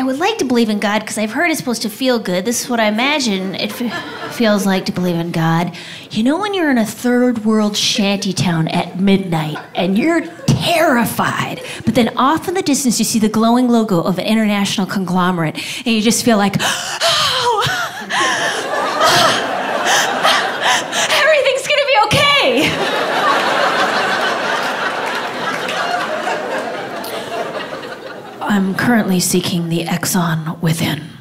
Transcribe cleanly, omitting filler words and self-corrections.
I would like to believe in God because I've heard it's supposed to feel good. This is what I imagine it feels like to believe in God. You know when you're in a third world shanty town at midnight and you're terrified, but then off in the distance you see the glowing logo of an international conglomerate and you just feel like, oh, everything's gonna be okay. I'm currently seeking the Exxon within.